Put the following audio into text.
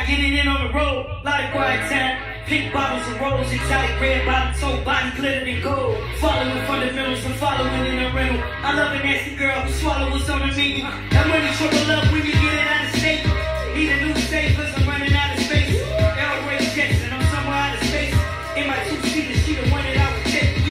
I get it in on the road, lot of quiet time. Pink bottles and rolls, exotic red bottoms, whole body glittered in gold. Following fundamentals and following in a rental. I love a nasty girl who swallows on the menu. That money trouble up when you get